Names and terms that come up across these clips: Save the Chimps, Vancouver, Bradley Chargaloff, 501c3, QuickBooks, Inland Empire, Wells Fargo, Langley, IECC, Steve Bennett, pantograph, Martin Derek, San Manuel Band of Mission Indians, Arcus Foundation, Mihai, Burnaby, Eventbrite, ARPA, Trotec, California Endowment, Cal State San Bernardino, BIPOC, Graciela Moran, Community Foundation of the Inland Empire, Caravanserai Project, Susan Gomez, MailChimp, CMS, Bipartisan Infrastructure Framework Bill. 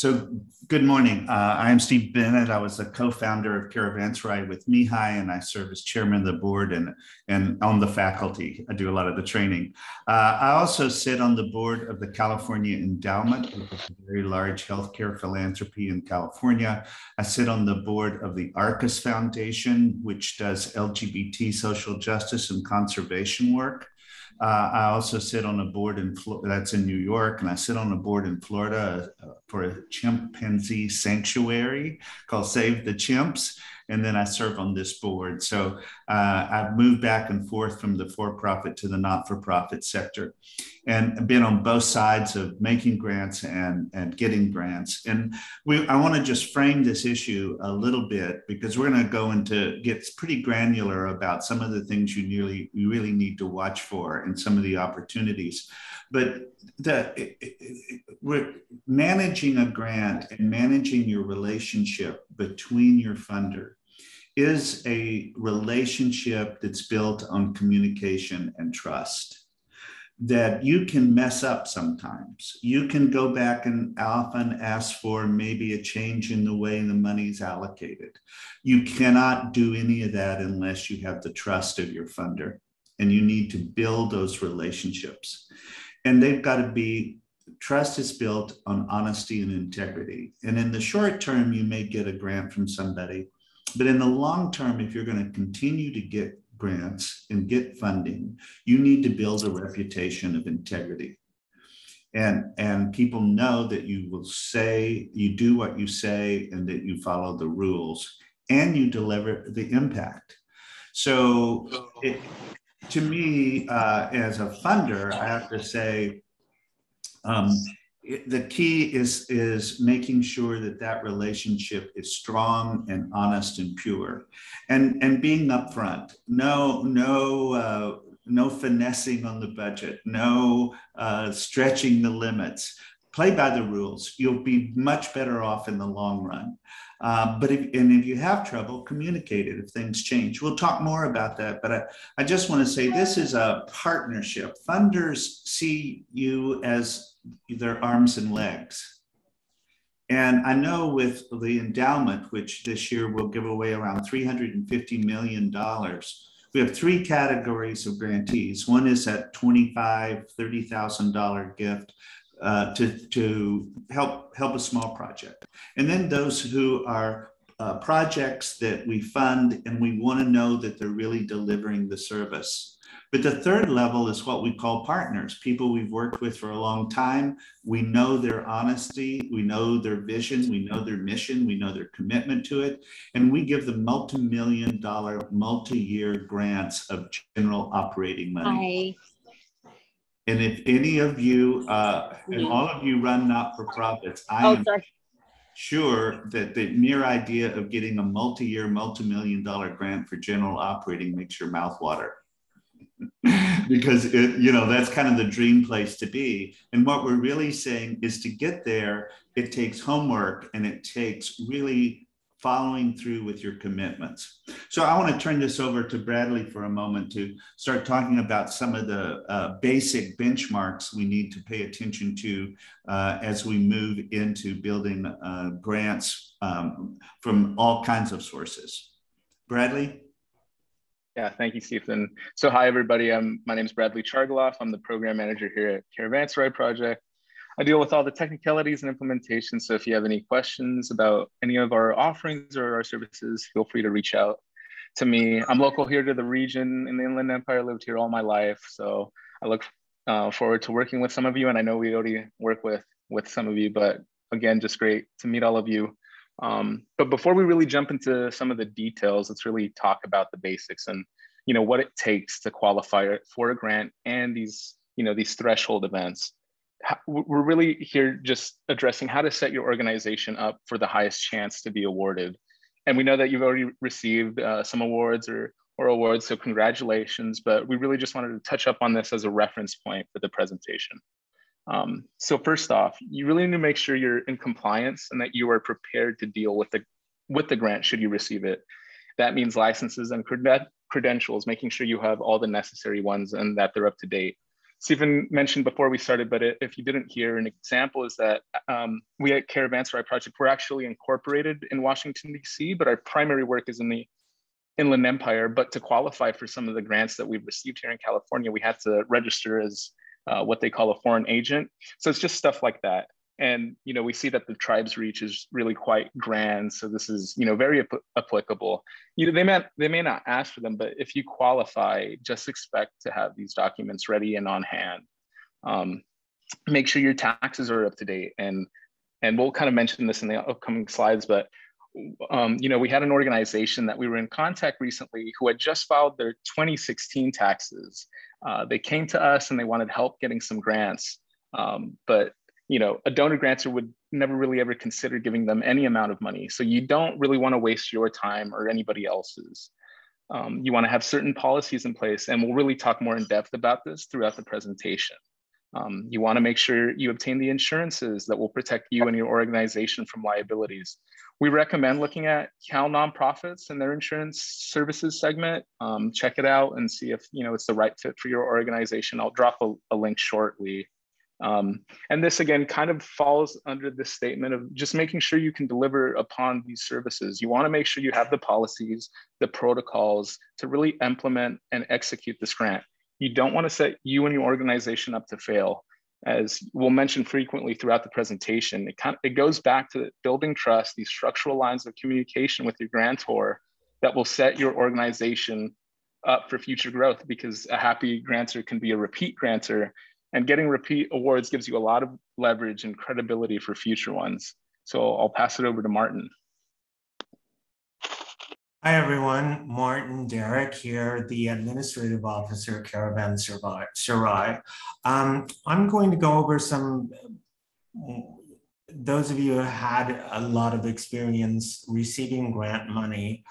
So good morning. I am Steve Bennett. I was the co-founder of Caravanserai with Mihai, and I serve as chairman of the board and on the faculty. I do a lot of the training. I also sit on the board of the California Endowment, which is a very large healthcare philanthropy in California. I sit on the board of the Arcus Foundation, which does LGBT social justice and conservation work. I also sit on a board in that's in New York, and I sit on a board in Florida for a chimpanzee sanctuary called Save the Chimps, and then I serve on this board. So I've moved back and forth from the for-profit to the not-for-profit sector, and been on both sides of making grants and getting grants. And I want to just frame this issue a little bit, because we're going to go into get pretty granular about some of the things you really need to watch for and some of the opportunities. But we're managing a grant and managing your relationship between your funder is a relationship that's built on communication and trust. That you can mess up sometimes. You can go back and often ask for maybe a change in the way the money's allocated. You cannot do any of that unless you have the trust of your funder, and you need to build those relationships. And they've got to be, trust is built on honesty and integrity. And in the short term, you may get a grant from somebody, but in the long term, if you're going to continue to get grants and get funding, you need to build a reputation of integrity. And people know that you will say, you do what you say, and that you follow the rules, and you deliver the impact. So to me, as a funder, I have to say, the key is making sure that that relationship is strong and honest and pure, and being upfront. No finessing on the budget. No stretching the limits. Play by the rules. You'll be much better off in the long run. But if you have trouble, communicate it if things change. We'll talk more about that, but I just want to say this is a partnership. Funders see you as their arms and legs. And I know with the endowment, which this year will give away around $350 million, we have three categories of grantees. One is that $25,000, $30,000 gift to help a small project. And then those who are projects that we fund and we want to know that they're really delivering the service. But the third level is what we call partners, people we've worked with for a long time. We know their honesty, we know their vision, we know their mission, we know their commitment to it. And we give them multi-million-dollar, multi-year grants of general operating money. Hi. And if any of you, and all of you run not-for-profits, I am sure that the mere idea of getting a multi-year, multi-million-dollar grant for general operating makes your mouth water. Because it, you know, that's kind of the dream place to be. And what we're really saying is to get there, it takes homework and it takes really following through with your commitments. So I want to turn this over to Bradley for a moment to start talking about some of the basic benchmarks we need to pay attention to as we move into building grants from all kinds of sources. Bradley? Yeah, thank you, Stephen. So hi, everybody. My name is Bradley Chargaloff. I'm the program manager here at Caravanserai Project. I deal with all the technicalities and implementation. So if you have any questions about any of our offerings or our services, feel free to reach out to me. I'm local here to the region in the Inland Empire. I lived here all my life. So I look forward to working with some of you. And I know we already work with some of you, but again, just great to meet all of you. But before we really jump into some of the details, let's really talk about the basics and, you know, what it takes to qualify for a grant and these, you know, these threshold events. We're really here just addressing how to set your organization up for the highest chance to be awarded. And we know that you've already received some awards or awards, so congratulations, but we really just wanted to touch up on this as a reference point for the presentation. So first off, you really need to make sure you're in compliance and that you are prepared to deal with the grant should you receive it. That means licenses and credentials, making sure you have all the necessary ones and that they're up to date. Stephen mentioned before we started, but if you didn't hear, an example is that we at Caravanserai Project, we're actually incorporated in Washington, D.C., but our primary work is in the Inland Empire. But to qualify for some of the grants that we've received here in California, we have to register as what they call a foreign agent. So it's just stuff like that. And, you know, we see that the tribe's reach is really quite grand. So this is, you know, very applicable. You know, they may not ask for them, but if you qualify, just expect to have these documents ready and on hand. Make sure your taxes are up to date. And we'll kind of mention this in the upcoming slides, but, you know, we had an organization that we were in contact recently who had just filed their 2016 taxes. They came to us and they wanted help getting some grants, but you know, a donor grantor would never really ever consider giving them any amount of money. So you don't really want to waste your time or anybody else's. You want to have certain policies in place, and we'll really talk more in depth about this throughout the presentation. You want to make sure you obtain the insurances that will protect you and your organization from liabilities. We recommend looking at Cal nonprofits and their insurance services segment. Check it out and see if, you know, it's the right fit for your organization. I'll drop a link shortly. And this again kind of falls under this statement of just making sure you can deliver upon these services. You want to make sure you have the policies, the protocols to really implement and execute this grant. You don't want to set you and your organization up to fail. As we'll mention frequently throughout the presentation, it goes back to building trust, these structural lines of communication with your grantor that will set your organization up for future growth, because a happy grantor can be a repeat grantor. And getting repeat awards gives you a lot of leverage and credibility for future ones. So I'll pass it over to Martin. Hi, everyone. Martin Derek here, the Administrative Officer at Caravanserai. I'm going to go over some, those of you who had a lot of experience receiving grant money,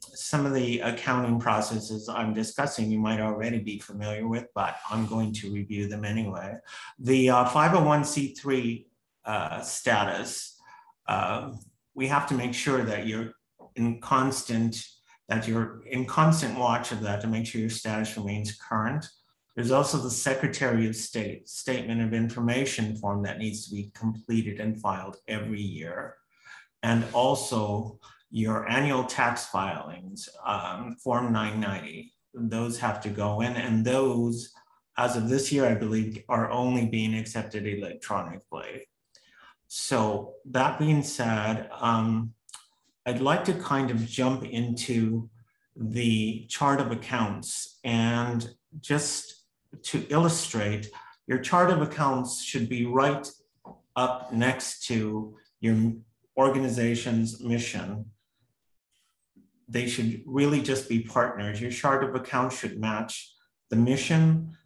some of the accounting processes I'm discussing you might already be familiar with, but I'm going to review them anyway. The 501c3 status, we have to make sure that you're in constant watch of that to make sure your status remains current. There's also the Secretary of State Statement of Information form that needs to be completed and filed every year, and also your annual tax filings, Form 990, those have to go in, and those, as of this year, I believe, are only being accepted electronically. So that being said, I'd like to kind of jump into the chart of accounts, and just to illustrate, your chart of accounts should be right up next to your organization's mission. They should really just be partners. Your chart of accounts should match the mission,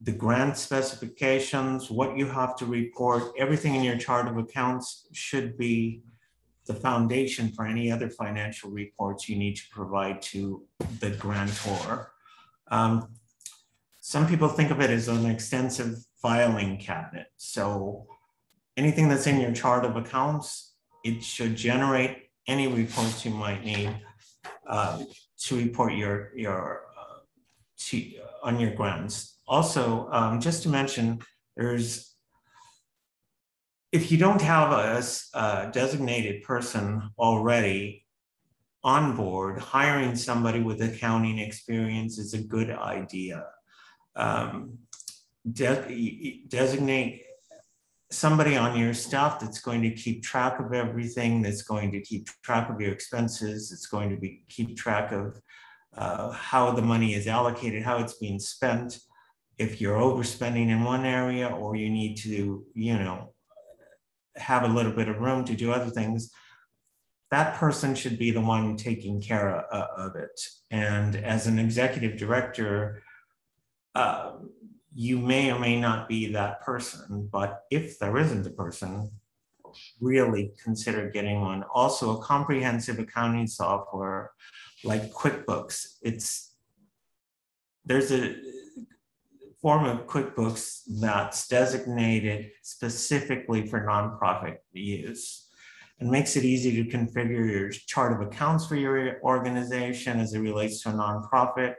the grant specifications, what you have to report. Everything in your chart of accounts should be the foundation for any other financial reports you need to provide to the grantor. Some people think of it as an extensive filing cabinet. So anything that's in your chart of accounts, it should generate any reports you might need to report on your grants. Also, just to mention, if you don't have a designated person already on board, hiring somebody with accounting experience is a good idea. Designate somebody on your staff that's going to keep track of everything, that's going to keep track of your expenses, that's going to keep track of how the money is allocated, how it's being spent. If you're overspending in one area, or you need to, you know, have a little bit of room to do other things, that person should be the one taking care of it. And as an executive director, you may or may not be that person, but if there isn't a person, really consider getting one. Also, a comprehensive accounting software like QuickBooks. There's a form of QuickBooks that's designated specifically for nonprofit use. It makes it easy to configure your chart of accounts for your organization as it relates to a nonprofit.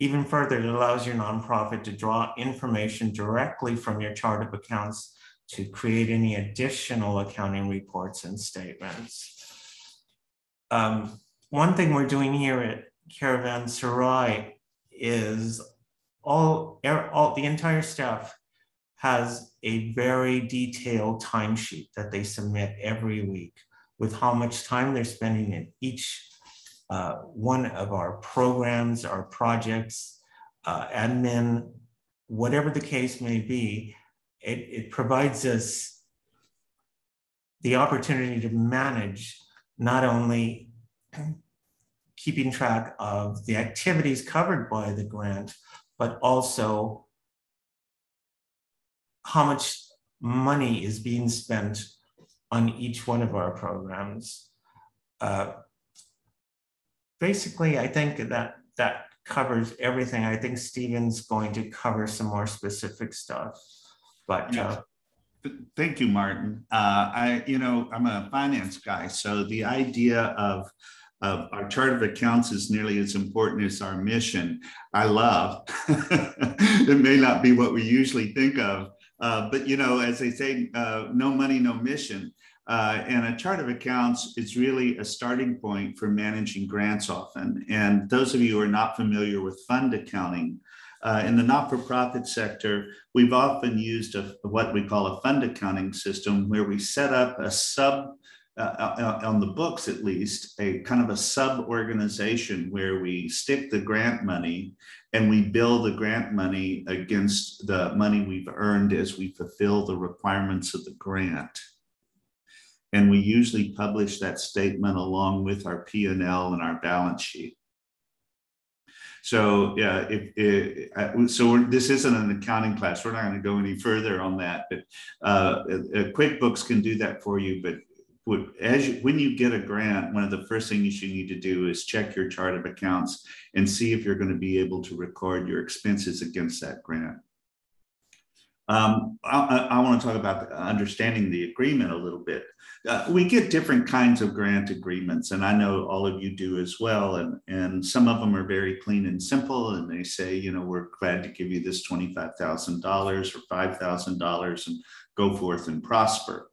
Even further, it allows your nonprofit to draw information directly from your chart of accounts to create any additional accounting reports and statements. One thing we're doing here at Caravanserai is all the entire staff has a very detailed timesheet that they submit every week with how much time they're spending in each one of our programs, our projects, admin, whatever the case may be. It provides us the opportunity to manage not only keeping track of the activities covered by the grant, but also how much money is being spent on each one of our programs. Basically, I think that covers everything. I think Stephen's going to cover some more specific stuff. But yes. Thank you, Martin. I'm a finance guy, so the idea of our chart of accounts is nearly as important as our mission. I love. It may not be what we usually think of, but as they say, no money, no mission. And a chart of accounts is really a starting point for managing grants often. And those of you who are not familiar with fund accounting, in the not-for-profit sector, we've often used what we call a fund accounting system, where we set up a on the books at least, a kind of a sub-organization where we stick the grant money and we bill the grant money against the money we've earned as we fulfill the requirements of the grant. And we usually publish that statement along with our P&L and our balance sheet. So yeah, this isn't an accounting class. We're not going to go any further on that, but QuickBooks can do that for you. But when you get a grant, one of the first things you need to do is check your chart of accounts and see if you're going to be able to record your expenses against that grant. I want to talk about understanding the agreement a little bit. We get different kinds of grant agreements, and I know all of you do as well. And some of them are very clean and simple, and they say, we're glad to give you this $25,000 or $5,000 and go forth and prosper.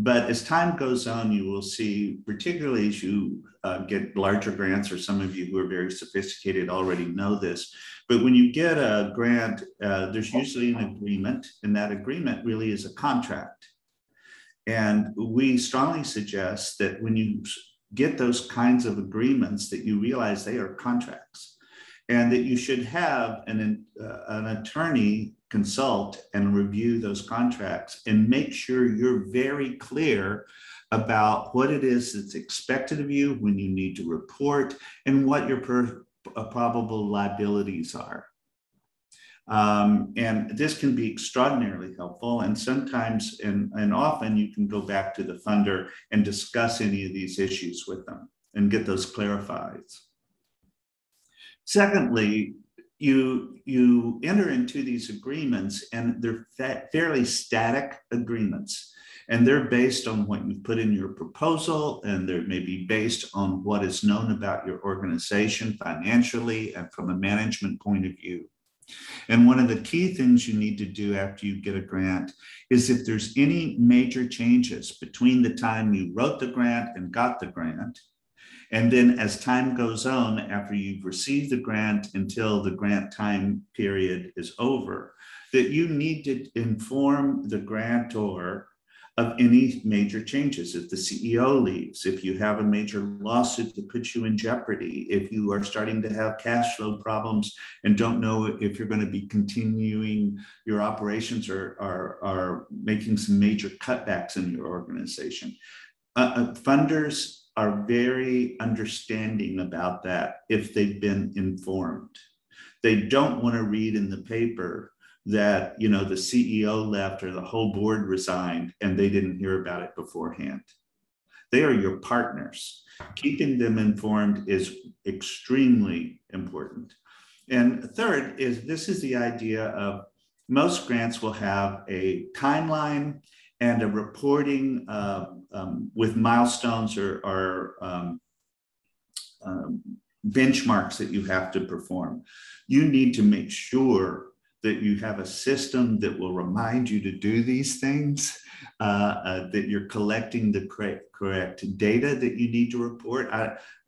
But as time goes on, you will see, particularly as you get larger grants, or some of you who are very sophisticated already know this, but when you get a grant, there's usually an agreement, and that agreement really is a contract. And we strongly suggest that when you get those kinds of agreements, that you realize they are contracts, and that you should have an attorney consult and review those contracts and make sure you're very clear about what it is that's expected of you, when you need to report, and what your probable liabilities are. And this can be extraordinarily helpful. And sometimes and often you can go back to the funder and discuss any of these issues with them and get those clarified. Secondly, you enter into these agreements, and they're fairly static agreements. And they're based on what you put in your proposal, and they may be based on what is known about your organization financially and from a management point of view. And one of the key things you need to do after you get a grant is, if there's any major changes between the time you wrote the grant and got the grant, and then as time goes on, after you've received the grant until the grant time period is over, that you need to inform the grantor of any major changes. If the CEO leaves, if you have a major lawsuit that puts you in jeopardy, if you are starting to have cash flow problems and don't know if you're going to be continuing your operations or making some major cutbacks in your organization. Funders are very understanding about that if they've been informed. They don't want to read in the paper that the CEO left or the whole board resigned and they didn't hear about it beforehand. They are your partners. Keeping them informed is extremely important. And third is, this is the idea of, most grants will have a timeline and a reporting with milestones or benchmarks that you have to perform. You need to make sure that you have a system that will remind you to do these things, that you're collecting the correct data that you need to report.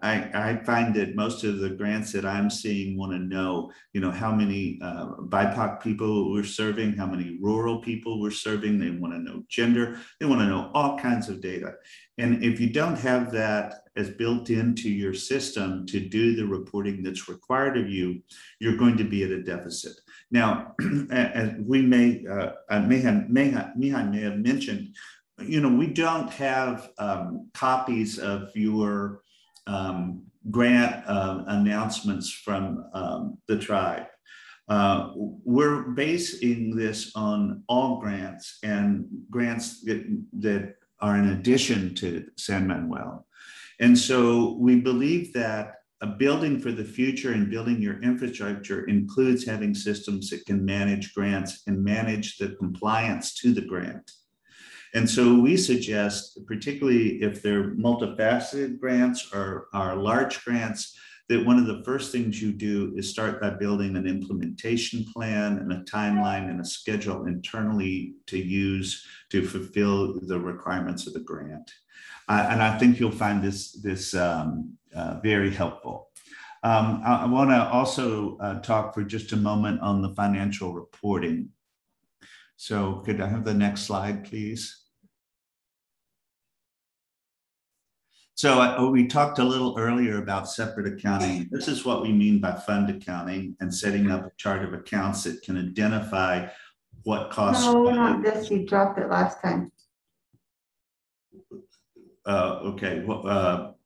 I find that most of the grants that I'm seeing want to know, you know, how many BIPOC people we're serving, how many rural people we're serving. They want to know gender. They want to know all kinds of data. And if you don't have that as built into your system to do the reporting that's required of you, you're going to be at a deficit. Now, as we Mihai may have mentioned, you know, we don't have copies of your grant announcements from the tribe. We're basing this on all grants and grants that are in addition to San Manuel. And so we believe that a building for the future and building your infrastructure includes having systems that can manage grants and manage the compliance to the grant. And so we suggest, particularly if they're multifaceted grants or are large grants, that one of the first things you do is start by building an implementation plan and a timeline and a schedule internally to use to fulfill the requirements of the grant. And I think you'll find this very helpful. I want to also talk for just a moment on the financial reporting. So could I have the next slide, please? So we talked a little earlier about separate accounting. This is what we mean by fund accounting and setting up a chart of accounts that can identify what costs. No, not this. You dropped it last time. Okay. Well,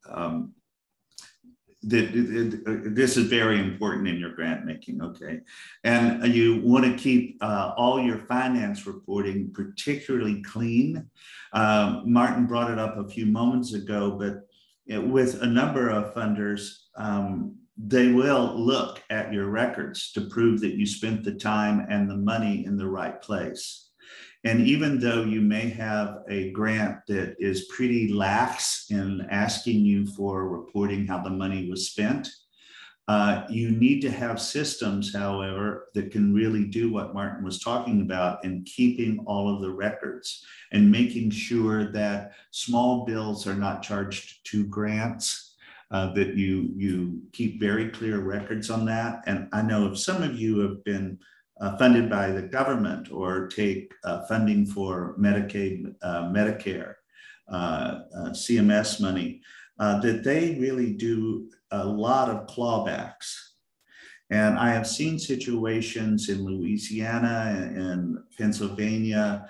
this is very important in your grant making, okay? And you want to keep all your finance reporting particularly clean. Martin brought it up a few moments ago, but with a number of funders, they will look at your records to prove that you spent the time and the money in the right place. And even though you may have a grant that is pretty lax in asking you for reporting how the money was spent, you need to have systems, however, that can really do what Martin was talking about in keeping all of the records and making sure that small bills are not charged to grants. That you keep very clear records on that. And I know if some of you have been funded by the government or take funding for Medicaid, Medicare, CMS money, that they really do a lot of clawbacks. And I have seen situations in Louisiana and Pennsylvania,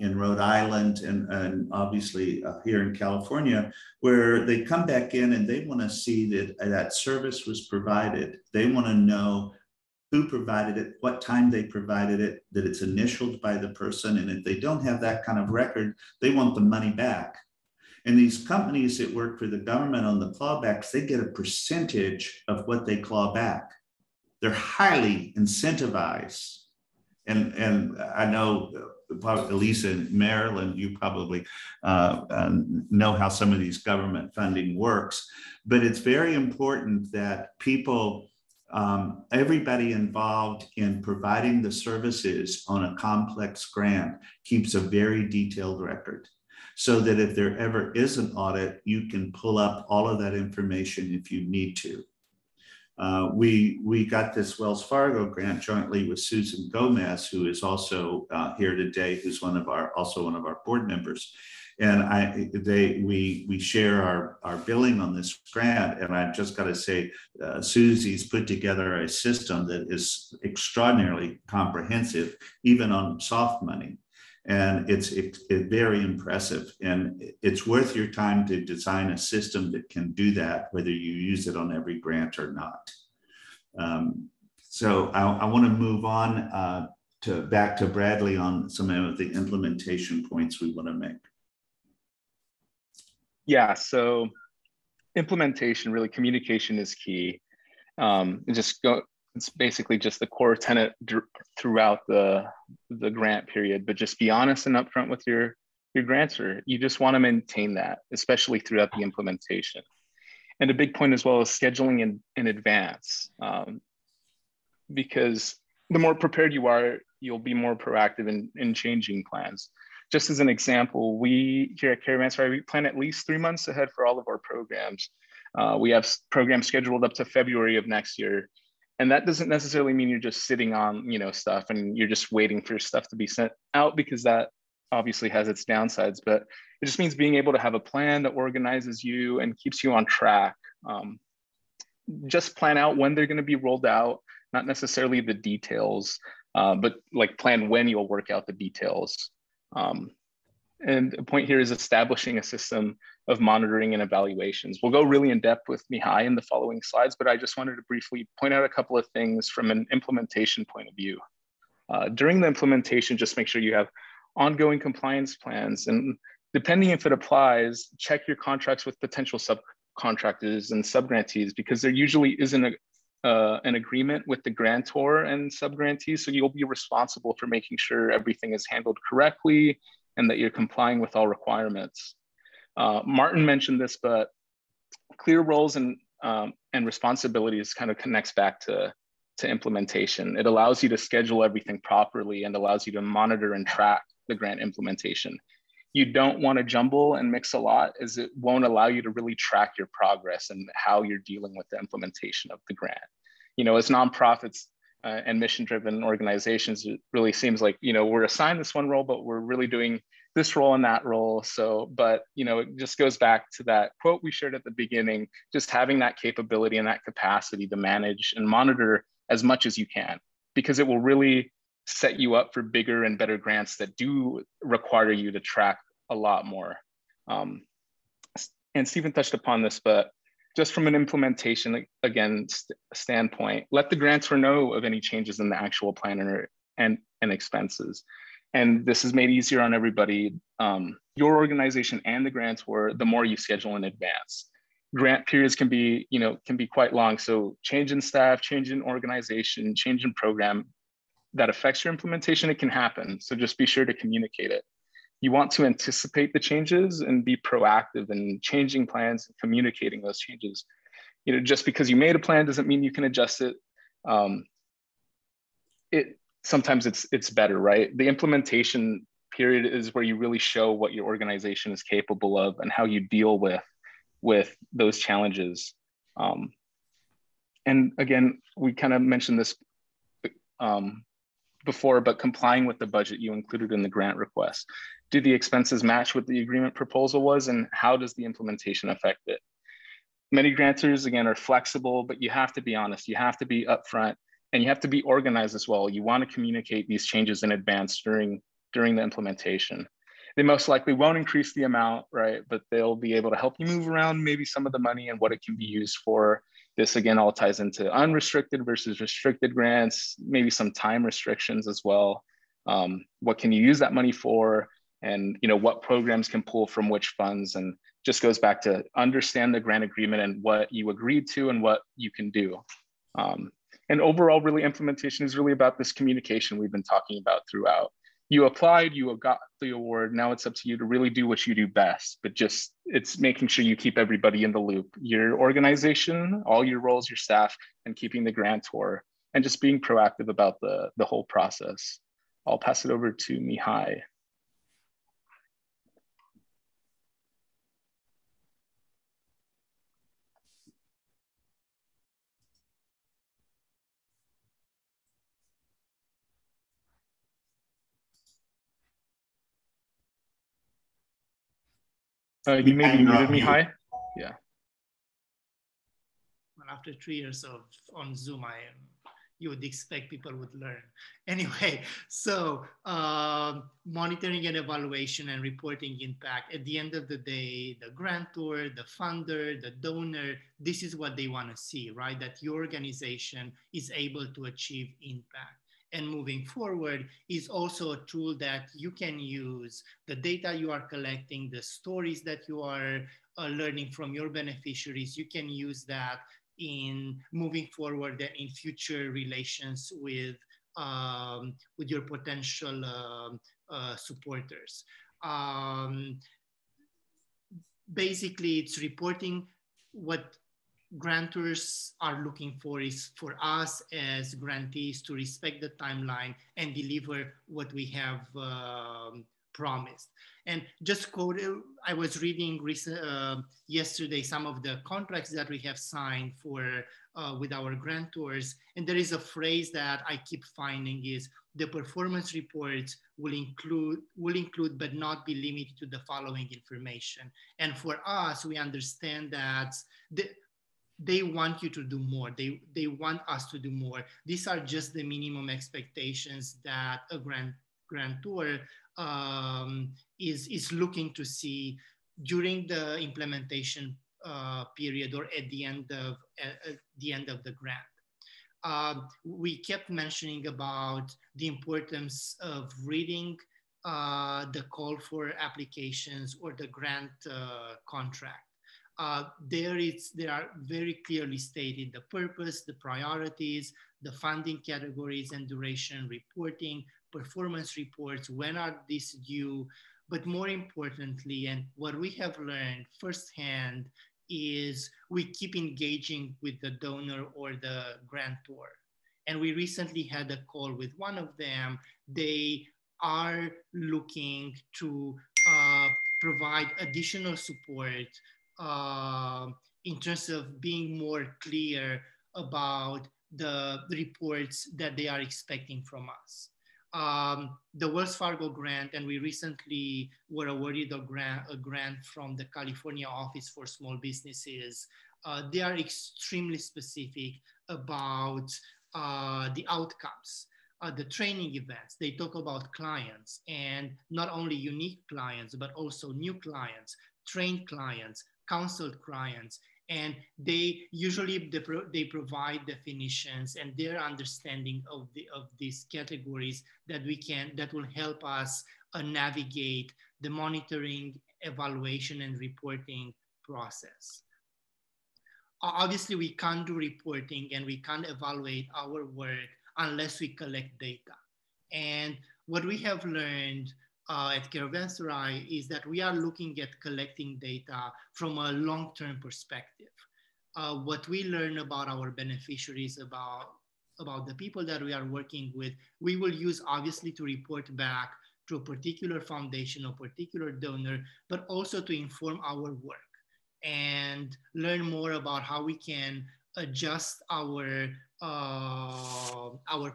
in Rhode Island, and obviously here in California, where they come back in and they want to see that that service was provided. They want to know who provided it, what time they provided it, that it's initialed by the person. And if they don't have that kind of record, they want the money back. And these companies that work for the government on the clawbacks, they get a percentage of what they claw back. They're highly incentivized. And I know, probably Elisa in Maryland, you probably know how some of these government funding works, but it's very important that people, everybody involved in providing the services on a complex grant keeps a very detailed record so that if there ever is an audit, you can pull up all of that information if you need to. We got this Wells Fargo grant jointly with Susan Gomez, who is also here today, who's also one of our board members. And we share our billing on this grant. And I've just got to say, Susie's put together a system that is extraordinarily comprehensive, even on soft money. And it's very impressive. And it's worth your time to design a system that can do that, whether you use it on every grant or not. So I want to move on back to Bradley on some of the implementation points we want to make. Yeah, so implementation, really communication is key. It's basically just the core tenet throughout the grant period, but just be honest and upfront with your grantor. You just want to maintain that, especially throughout the implementation. And a big point as well is scheduling in advance, because the more prepared you are, you'll be more proactive in changing plans. Just as an example, we here at Caravanserai, we plan at least 3 months ahead for all of our programs. We have programs scheduled up to February of next year. And that doesn't necessarily mean you're just sitting on, you know, stuff and you're just waiting for stuff to be sent out, because that obviously has its downsides, but it just means being able to have a plan that organizes you and keeps you on track. Just plan out when they're going to be rolled out, not necessarily the details, but like plan when you'll work out the details. And the point here is establishing a system of monitoring and evaluations. We'll go really in depth with Mihai in the following slides, but I just wanted to briefly point out a couple of things from an implementation point of view. During the implementation, just make sure you have ongoing compliance plans, and depending if it applies, check your contracts with potential subcontractors and subgrantees, because there usually isn't an agreement with the grantor and subgrantee. So you'll be responsible for making sure everything is handled correctly and that you're complying with all requirements. Martin mentioned this, but clear roles and responsibilities kind of connects back to implementation. It allows you to schedule everything properly and allows you to monitor and track the grant implementation. You don't want to jumble and mix a lot, as it won't allow you to really track your progress and how you're dealing with the implementation of the grant. You know, as nonprofits and mission-driven organizations, it really seems like, you know, we're assigned this one role, but we're really doing this role and that role. So, but, you know, it just goes back to that quote we shared at the beginning, just having that capability and that capacity to manage and monitor as much as you can, because it will really set you up for bigger and better grants that do require you to track a lot more. And Stephen touched upon this, but just from an implementation, again, standpoint, let the grantor know of any changes in the actual plan and expenses. And this is made easier on everybody, your organization and the grantor, the more you schedule in advance. Grant periods can be, you know, can be quite long. So change in staff, change in organization, change in program that affects your implementation, it can happen. So just be sure to communicate it. You want to anticipate the changes and be proactive in changing plans and communicating those changes. You know, just because you made a plan doesn't mean you can adjust it. Sometimes it's better, right? The implementation period is where you really show what your organization is capable of and how you deal with those challenges. And again, we kind of mentioned this before, but complying with the budget you included in the grant request. Do the expenses match what the agreement proposal was, and how does the implementation affect it? Many grantors, again, are flexible, but you have to be honest. You have to be upfront, and you have to be organized as well. You want to communicate these changes in advance during the implementation. They most likely won't increase the amount, right? But they'll be able to help you move around maybe some of the money and what it can be used for. This again all ties into unrestricted versus restricted grants, maybe some time restrictions as well. What can you use that money for? And you know, what programs can pull from which funds? And just goes back to understand the grant agreement and what you agreed to and what you can do. And overall, really, implementation is really about this communication we've been talking about throughout. You applied, you got the award, now it's up to you to really do what you do best, but just it's making sure you keep everybody in the loop, your organization, all your roles, your staff, and keeping the grantor, and just being proactive about the whole process. I'll pass it over to Mihai. You may be muted, Mihai. Yeah. Well, after 3 years of on Zoom, you would expect people would learn. Anyway, so monitoring and evaluation and reporting impact. At the end of the day, the grantor, the funder, the donor, this is what they want to see, right? That your organization is able to achieve impact. And moving forward is also a tool that you can use, the data you are collecting, the stories that you are learning from your beneficiaries, you can use that in moving forward and in future relations with your potential supporters. Basically, it's reporting what grantors are looking for is for us as grantees to respect the timeline and deliver what we have promised. And just quote, I was reading yesterday some of the contracts that we have signed for with our grantors, and there is a phrase that I keep finding is the performance reports will include but not be limited to the following information. And for us, we understand that they want you to do more. They want us to do more. These are just the minimum expectations that a grantor is looking to see during the implementation period or at the end of the grant. We kept mentioning about the importance of reading the call for applications or the grant contract. There are very clearly stated the purpose, the priorities, the funding categories and duration reporting, performance reports, when are these due, but more importantly, and what we have learned firsthand is we keep engaging with the donor or the grantor. And we recently had a call with one of them. They are looking to provide additional support in terms of being more clear about the reports that they are expecting from us. The Wells Fargo grant, and we recently were awarded a grant from the California Office for Small Businesses. They are extremely specific about the outcomes, the training events. They talk about clients, and not only unique clients, but also new clients, trained clients, counseled clients. And they usually they provide definitions and their understanding of these categories that will help us navigate the monitoring, evaluation, and reporting process. Obviously, we can't do reporting and we can't evaluate our work unless we collect data. And what we have learned at Caravanserai is that we are looking at collecting data from a long-term perspective. What we learn about our beneficiaries, about the people that we are working with, we will use obviously to report back to a particular foundation or particular donor, but also to inform our work and learn more about how we can adjust our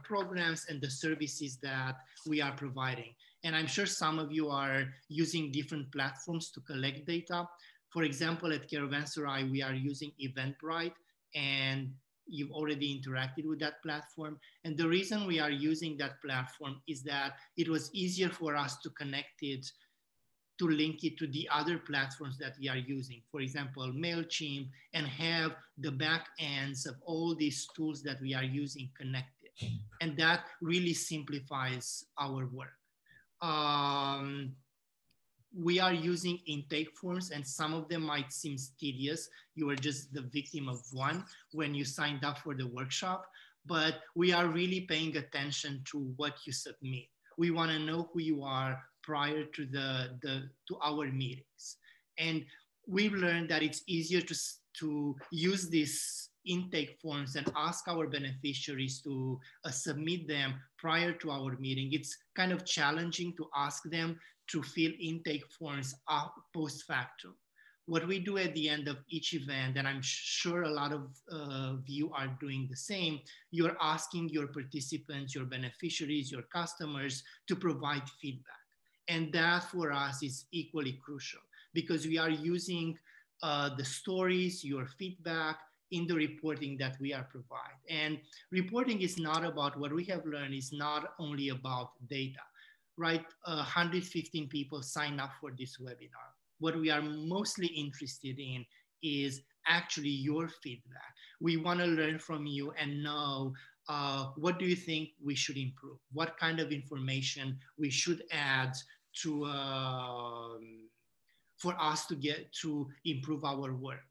programs and the services that we are providing. And I'm sure some of you are using different platforms to collect data. For example, at Caravanserai, we are using Eventbrite, and you've already interacted with that platform. And the reason we are using that platform is that it was easier for us to connect it, to link it to the other platforms that we are using. For example, MailChimp, and have the back ends of all these tools that we are using connected. And that really simplifies our work. We are using intake forms, and some of them might seem tedious. You are just the victim of one when you signed up for the workshop, but we are really paying attention to what you submit. We want to know who you are prior to to our meetings. And we've learned that it's easier to use these intake forms and ask our beneficiaries to submit them prior to our meeting. It's kind of challenging to ask them to fill intake forms post facto. What we do at the end of each event, and I'm sure a lot of you are doing the same, you're asking your participants, your beneficiaries, your customers to provide feedback. And that for us is equally crucial because we are using the stories, your feedback, in the reporting that we are providing. And reporting is not about, what we have learned is not only about data, right? 115 people sign up for this webinar. What we are mostly interested in is actually your feedback. We wanna learn from you and know what do you think we should improve? What kind of information we should add to, for us to get to improve our work.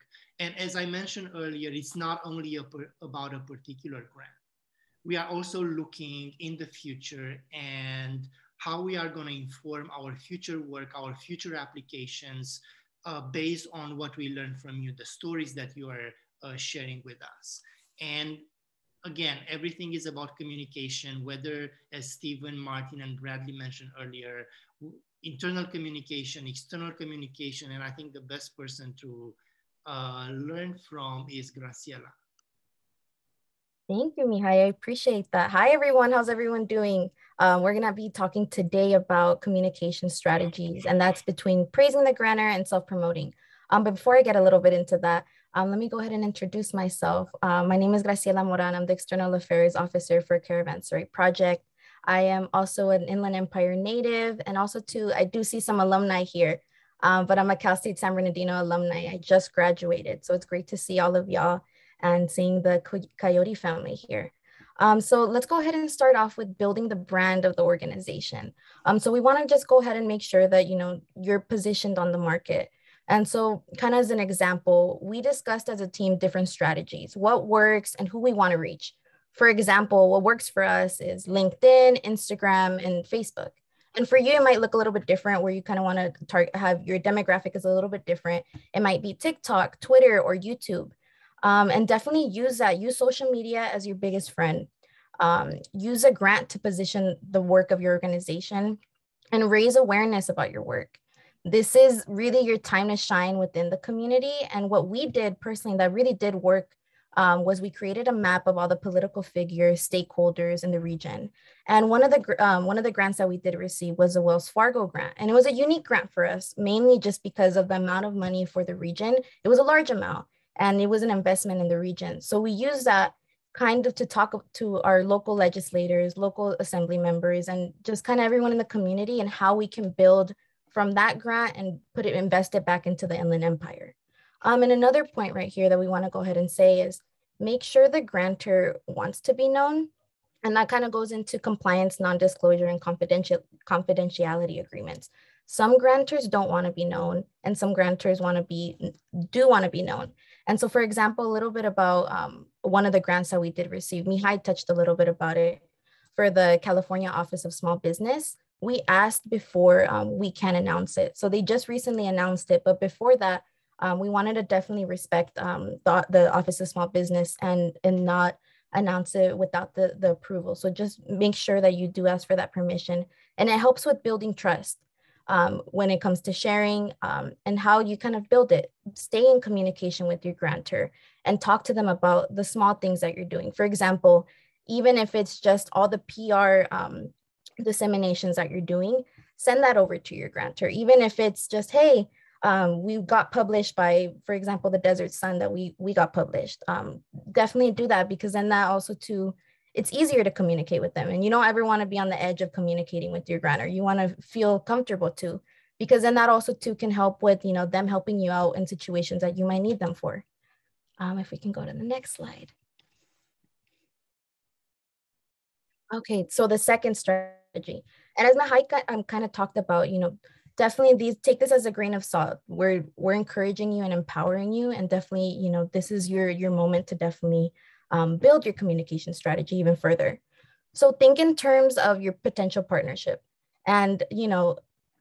And as I mentioned earlier, it's not only about a particular grant. We are also looking in the future and how we are going to inform our future work, our future applications based on what we learn from you, the stories that you are sharing with us. And again, everything is about communication, whether, as Stephen, Martin, and Bradley mentioned earlier, internal communication, external communication, and I think the best person to learn from is Graciela. Thank you, Mihai. I appreciate that. Hi, everyone. How's everyone doing? We're going to be talking today about communication strategies, and that's between praising the grantor and self-promoting. But before I get a little bit into that, let me go ahead and introduce myself. My name is Graciela Moran. I'm the External Affairs Officer for Caravanserai Project. I am also an Inland Empire native, and also too, I do see some alumni here, but I'm a Cal State San Bernardino alumni. I just graduated, so it's great to see all of y'all and seeing the Coyote family here. So let's go ahead and start off with building the brand of the organization. So we want to just go ahead and make sure that, you know, you're positioned on the market. And so kind of as an example, we discussed as a team different strategies, what works and who we want to reach. For example, what works for us is LinkedIn, Instagram, and Facebook. And for you, it might look a little bit different where you kind of want to target, have your demographic is a little bit different. It might be TikTok, Twitter, or YouTube. And definitely use that. Use social media as your biggest friend. Use a grant to position the work of your organization and raise awareness about your work. This is really your time to shine within the community. And what we did personally that really did work was we created a map of all the political figures, stakeholders in the region. And one of the grants that we did receive was a Wells Fargo grant. And it was a unique grant for us, mainly just because of the amount of money for the region. It was a large amount. And it was an investment in the region. So we use that kind of to talk to our local legislators, local assembly members, and just kind of everyone in the community and how we can build from that grant and put it, invest it back into the Inland Empire. And another point right here that we want to go ahead and say is make sure the grantor wants to be known. And that kind of goes into compliance, non-disclosure, and confidentiality agreements. Some grantors don't want to be known, and some grantors want to be, do want to be known. And so, for example, a little bit about one of the grants that we did receive, Mihai touched a little bit about it, for the California Office of Small Business. We asked before we can announce it. So they just recently announced it, but before that, we wanted to definitely respect the Office of Small Business and not announce it without the approval. So just make sure that you do ask for that permission. And it helps with building trust. When it comes to sharing and how you kind of build it. Stay in communication with your grantor and talk to them about the small things that you're doing. For example, even if it's just all the PR disseminations that you're doing, send that over to your grantor. Even if it's just, hey, we got published by, for example, the Desert Sun that we got published. Definitely do that, because then that also too, it's easier to communicate with them. And you don't ever want to be on the edge of communicating with your grantor. You want to feel comfortable too, because then that also too can help with, you know, them helping you out in situations that you might need them for. If we can go to the next slide. Okay, so the second strategy. And as Mihai kind of talked about, you know, definitely these, take this as a grain of salt. We're encouraging you and empowering you. And definitely, you know, this is your moment to definitely build your communication strategy even further. So think in terms of your potential partnership, and you know,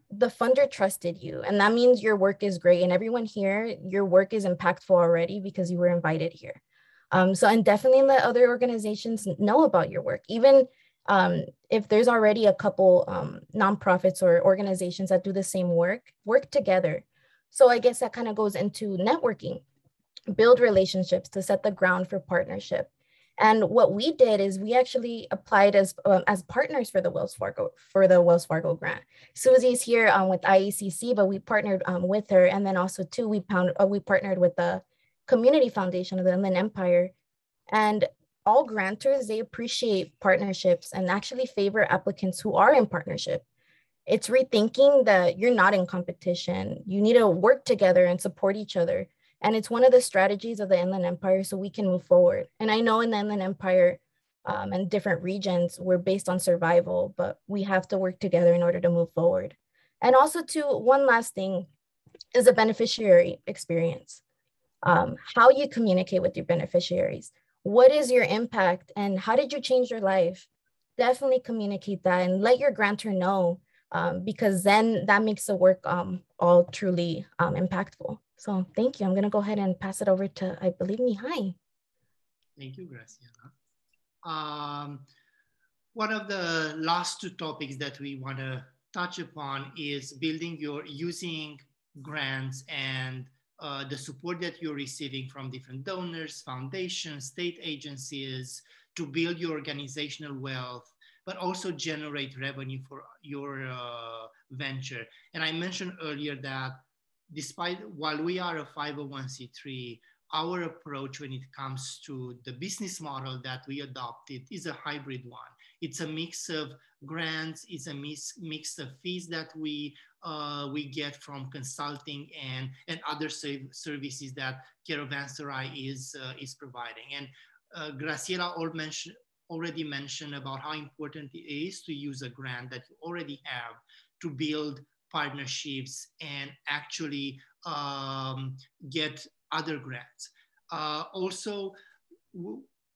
the funder trusted you, and that means your work is great, and everyone here, your work is impactful already because you were invited here. So, and definitely let other organizations know about your work, even if there's already a couple nonprofits or organizations that do the same work together. So I guess that kind of goes into networking. Build relationships to set the ground for partnership. And what we did is we actually applied as partners for the Wells Fargo grant. Susie's here with IECC, but we partnered with her, and then also too we partnered with the Community Foundation of the Inland Empire. And all grantors, they appreciate partnerships and actually favor applicants who are in partnership. It's rethinking that you're not in competition. You need to work together and support each other. And it's one of the strategies of the Inland Empire so we can move forward. And I know in the Inland Empire and different regions, we're based on survival, but we have to work together in order to move forward. And also too, one last thing is the beneficiary experience. How you communicate with your beneficiaries. What is your impact and how did you change your life? Definitely communicate that and let your grantor know because then that makes the work all truly impactful. So thank you. I'm going to go ahead and pass it over to, I believe, Mihai. Thank you, Graciela. One of the last two topics that we want to touch upon is building your using grants and the support that you're receiving from different donors, foundations, state agencies to build your organizational wealth, but also generate revenue for your venture. And I mentioned earlier that while we are a 501c3, our approach when it comes to the business model that we adopted is a hybrid one. It's a mix of grants, it's a mix of fees that we get from consulting and other services that Caravanserai is providing. And Graciela already mentioned about how important it is to use a grant that you already have to build partnerships and actually get other grants. Also,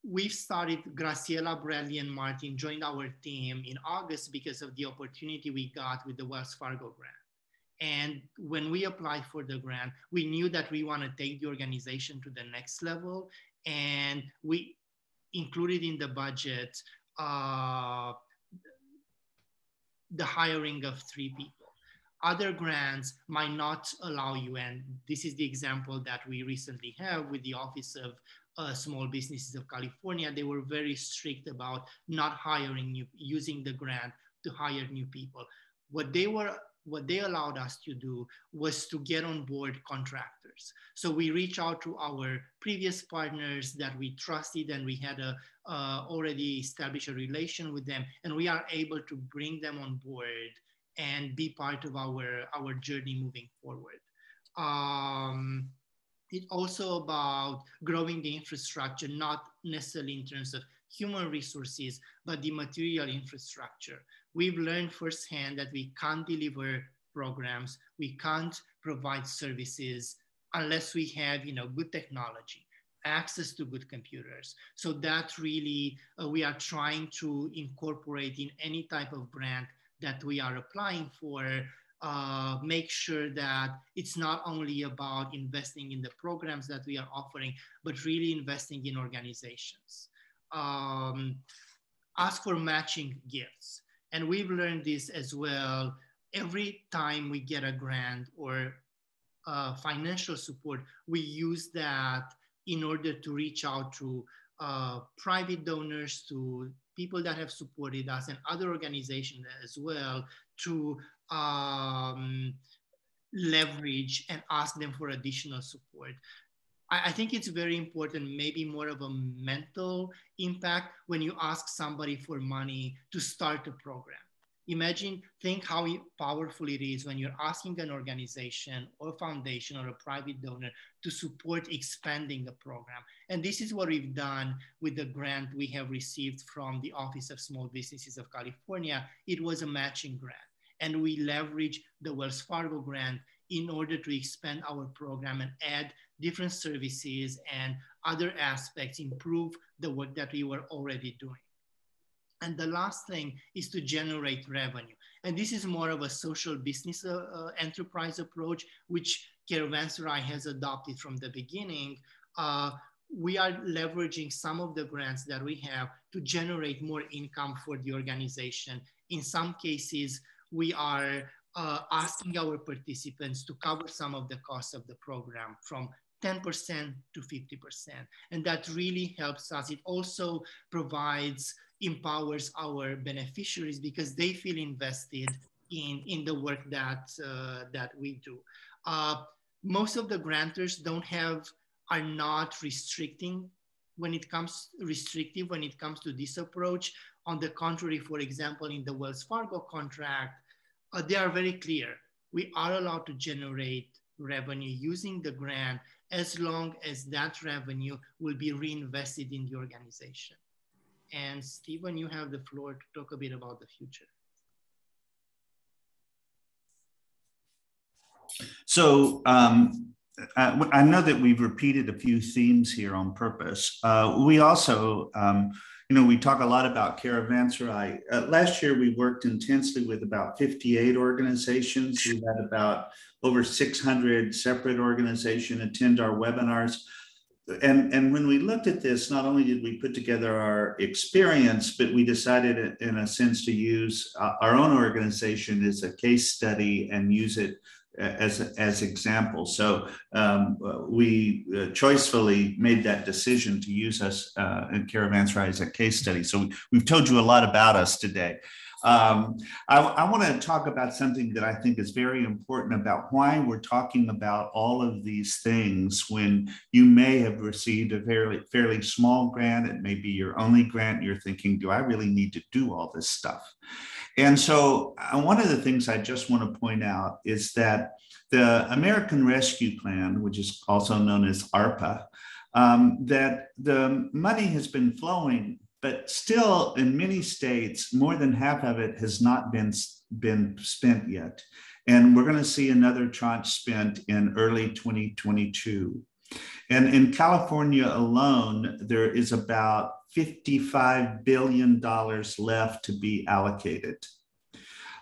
we've started, Graciela, Bradley, and Martin joined our team in August because of the opportunity we got with the Wells Fargo grant. And when we applied for the grant, we knew that we want to take the organization to the next level. And we included in the budget the hiring of 3 people. Other grants might not allow you, and this is the example that we recently have with the Office of Small Businesses of California. They were very strict about not hiring new, using the grant to hire new people. What they allowed us to do was to get on board contractors. So we reached out to our previous partners that we trusted, and we had a, already established a relation with them, and we are able to bring them on board and be part of our journey moving forward. It's also about growing the infrastructure, not necessarily in terms of human resources, but the material infrastructure. We've learned firsthand that we can't deliver programs, we can't provide services unless we have, you know, good technology, access to good computers. So that really, we are trying to incorporate in any type of grant that we are applying for, make sure that it's not only about investing in the programs that we are offering, but really investing in organizations. Ask for matching gifts. And we've learned this as well. Every time we get a grant or financial support, we use that in order to reach out to private donors, to people that have supported us and other organizations as well, to leverage and ask them for additional support. I think it's very important, maybe more of a mental impact when you ask somebody for money to start a program. Imagine, think how powerful it is when you're asking an organization or foundation or a private donor to support expanding the program. And this is what we've done with the grant we have received from the Office of Small Businesses of California. It was a matching grant, and we leveraged the Wells Fargo grant in order to expand our program and add different services and other aspects, improve the work that we were already doing. And the last thing is to generate revenue. And this is more of a social business enterprise approach, which Caravanserai has adopted from the beginning. We are leveraging some of the grants that we have to generate more income for the organization. In some cases, we are asking our participants to cover some of the costs of the program, from 10% to 50%. And that really helps us. It also empowers our beneficiaries because they feel invested in the work that, that we do. Most of the grantors are not restrictive when it comes to this approach. On the contrary, for example, in the Wells Fargo contract, they are very clear. We are allowed to generate revenue using the grant as long as that revenue will be reinvested in the organization. And Stephen, you have the floor to talk a bit about the future. So I know that we've repeated a few themes here on purpose. We also, You know, we talk a lot about Caravanserai. Last year, we worked intensely with about 58 organizations. We had about over 600 separate organizations attend our webinars. And when we looked at this, not only did we put together our experience, but we decided in a sense to use our own organization as a case study and use it as examples. So we choicefully made that decision to use us in Caravanserai as a case study. So we've told you a lot about us today. I want to talk about something that I think is very important about why we're talking about all of these things when you may have received a fairly small grant. It may be your only grant. You're thinking, do I really need to do all this stuff? And so one of the things I just want to point out is that the American Rescue Plan, which is also known as ARPA, that the money has been flowing, but still in many states, more than half of it has not been spent yet. And we're gonna see another tranche spent in early 2022. And in California alone, there is about $55 billion left to be allocated.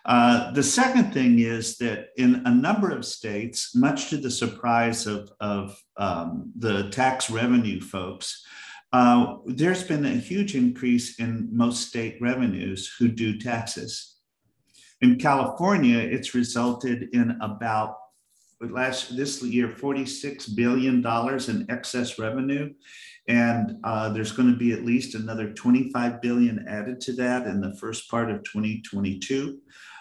The second thing is that in a number of states, much to the surprise of the tax revenue folks, there's been a huge increase in most state revenues who do taxes. In California, it's resulted in about this year, $46 billion in excess revenue. And there's going to be at least another $25 billion added to that in the first part of 2022.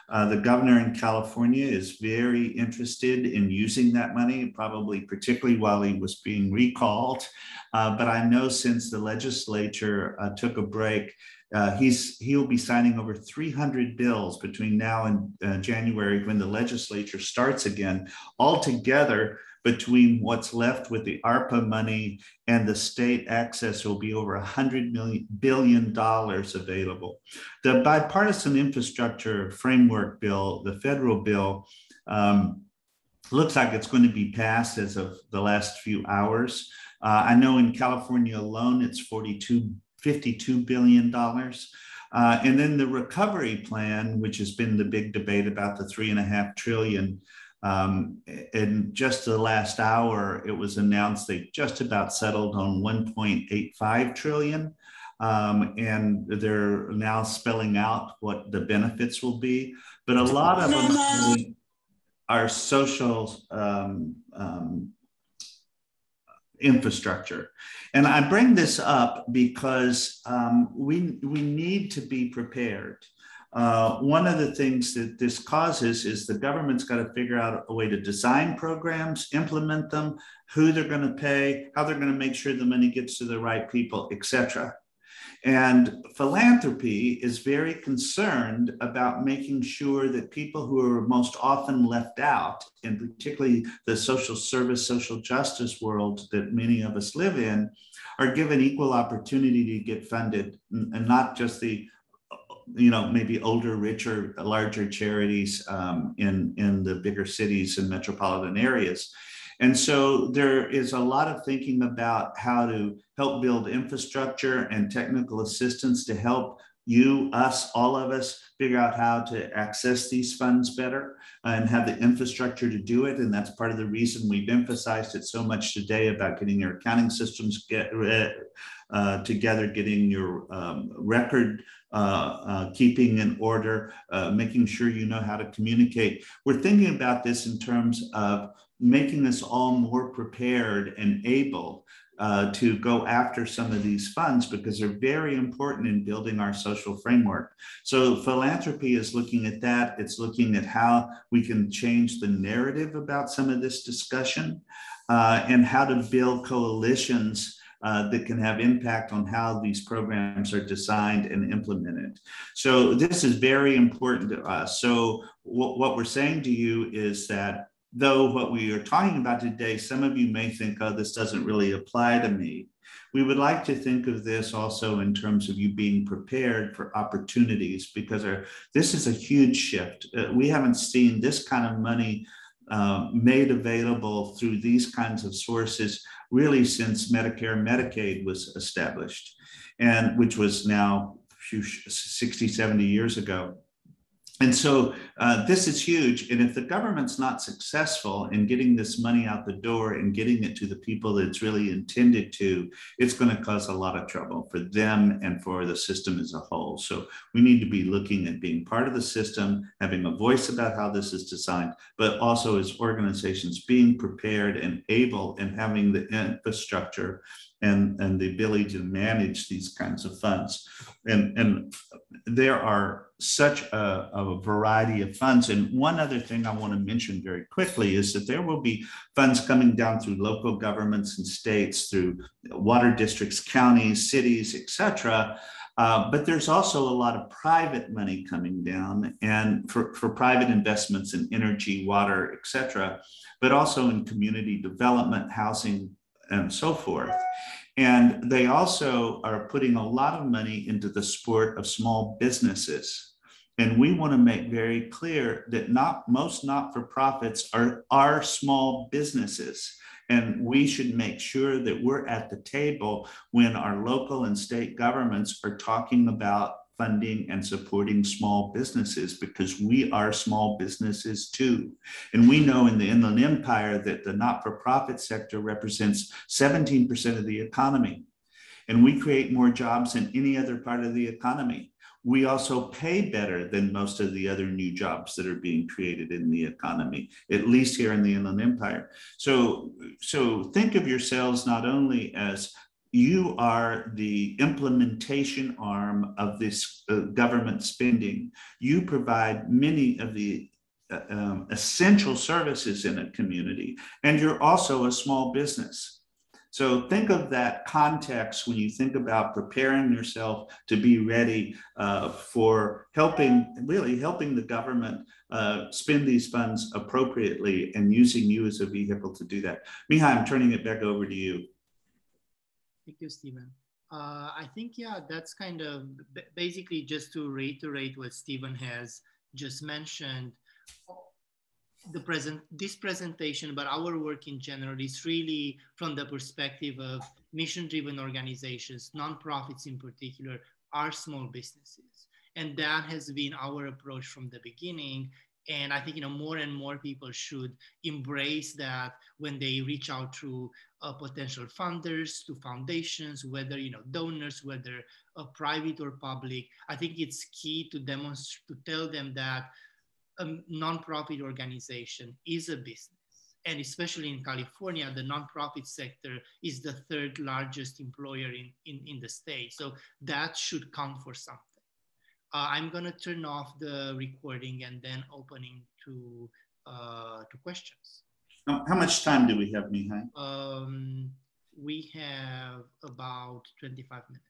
The governor in California is very interested in using that money, probably particularly while he was being recalled. But I know since the legislature took a break, he'll be signing over 300 bills between now and January when the legislature starts again. Altogether, between what's left with the ARPA money and the state access, will be over $100 billion available. The Bipartisan Infrastructure Framework Bill, the federal bill, looks like it's going to be passed as of the last few hours. I know in California alone, it's $52 billion. And then the recovery plan, which has been the big debate about the $3.5 trillion. In just the last hour, it was announced they just about settled on $1.85 trillion. And they're now spelling out what the benefits will be. But a lot of them are social infrastructure. And I bring this up because we need to be prepared. One of the things that this causes is the government's got to figure out a way to design programs, implement them, who they're going to pay, how they're going to make sure the money gets to the right people, etc. And philanthropy is very concerned about making sure that people who are most often left out, and particularly the social service, social justice world that many of us live in, are given equal opportunity to get funded, and not just the maybe older, richer, larger charities in the bigger cities and metropolitan areas. And so there is a lot of thinking about how to help build infrastructure and technical assistance to help you, us, all of us figure out how to access these funds better and have the infrastructure to do it. And that's part of the reason we've emphasized it so much today about getting your accounting systems together, getting your record keeping in order, making sure you know how to communicate. We're thinking about this in terms of making us all more prepared and able to go after some of these funds, because they're very important in building our social framework. So philanthropy is looking at that. It's looking at how we can change the narrative about some of this discussion and how to build coalitions that can have impact on how these programs are designed and implemented. So this is very important to us. So what we're saying to you is that though what we are talking about today, some of you may think, oh, this doesn't really apply to me. We would like to think of this also in terms of you being prepared for opportunities, because this is a huge shift. We haven't seen this kind of money made available through these kinds of sources really since Medicare and Medicaid was established, and which was now 60, 70 years ago. And so this is huge. And if the government's not successful in getting this money out the door and getting it to the people that it's really intended to, it's going to cause a lot of trouble for them and for the system as a whole. So we need to be looking at being part of the system, having a voice about how this is designed, but also as organizations being prepared and able and having the infrastructure and the ability to manage these kinds of funds. And there are such a variety of funds. And one other thing I want to mention very quickly is that there will be funds coming down through local governments and states, through water districts, counties, cities, et cetera. But there's also a lot of private money coming down and for private investments in energy, water, et cetera, but also in community development, housing, and so forth. And they also are putting a lot of money into the support of small businesses. And we want to make very clear that most not-for-profits are small businesses. And we should make sure that we're at the table when our local and state governments are talking about funding and supporting small businesses, because we are small businesses too. And we know in the Inland Empire that the not-for-profit sector represents 17% of the economy. And we create more jobs than any other part of the economy. We also pay better than most of the other new jobs that are being created in the economy, at least here in the Inland Empire. So think of yourselves not only as you are the implementation arm of this government spending. You provide many of the essential services in a community, and you're also a small business. So think of that context when you think about preparing yourself to be ready for really helping the government spend these funds appropriately and using you as a vehicle to do that. Mihai, I'm turning it back over to you. Thank you, Stephen. I think, yeah, that's kind of basically just to reiterate what Stephen has just mentioned. This presentation, but our work in general, is really from the perspective of mission-driven organizations, nonprofits in particular, are small businesses. And that has been our approach from the beginning. And I think, you know, more and more people should embrace that when they reach out to potential funders, to foundations, whether, you know, donors, whether private or public. I think it's key to demonstrate, to tell them that a nonprofit organization is a business. And especially in California, the nonprofit sector is the third largest employer in the state. So that should count for something. I'm going to turn off the recording and then opening to questions. How much time do we have, Mihai? We have about 25 minutes.